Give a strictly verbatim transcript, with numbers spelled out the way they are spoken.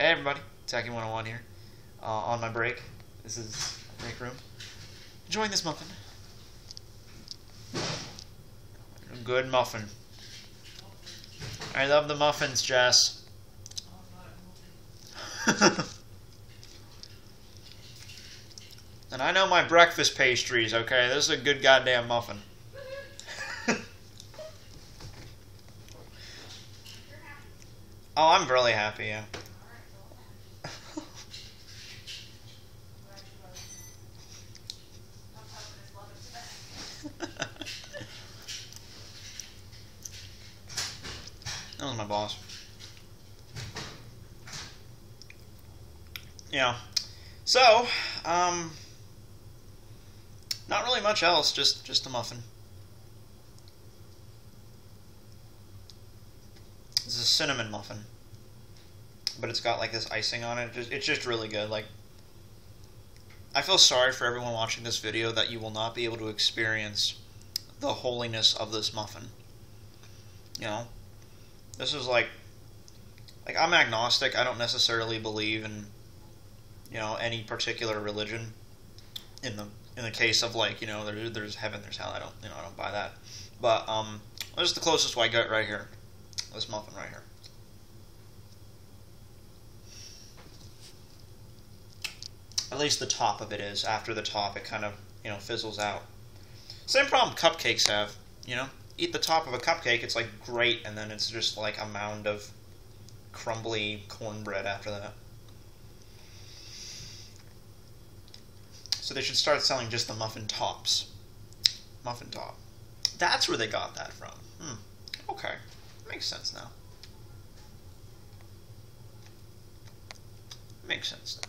Hey everybody, Tekking one oh one here, uh, on my break. This is break room. Enjoying this muffin. A good muffin. I love the muffins, Jess. And I know my breakfast pastries, okay? This is a good goddamn muffin. Oh, I'm really happy, yeah. That was my boss. Yeah. So, um, not really much else, just, just a muffin. This is a cinnamon muffin, but it's got like this icing on it. It's just, it's just really good. Like, I feel sorry for everyone watching this video that you will not be able to experience the holiness of this muffin. You know? This is like, like I'm agnostic. I don't necessarily believe in, you know, any particular religion. In the in the case of like, you know, there, there's heaven, there's hell. I don't, you know, I don't buy that. But um, this is the closest I got right here. This muffin right here. At least the top of it is. After the top, it kind of, you know, fizzles out. Same problem cupcakes have. You know, eat the top of a cupcake, it's like great, and then it's just like a mound of crumbly cornbread after that. So they should start selling just the muffin tops. Muffin top. That's where they got that from. Hmm. Okay. Makes sense now. Makes sense now.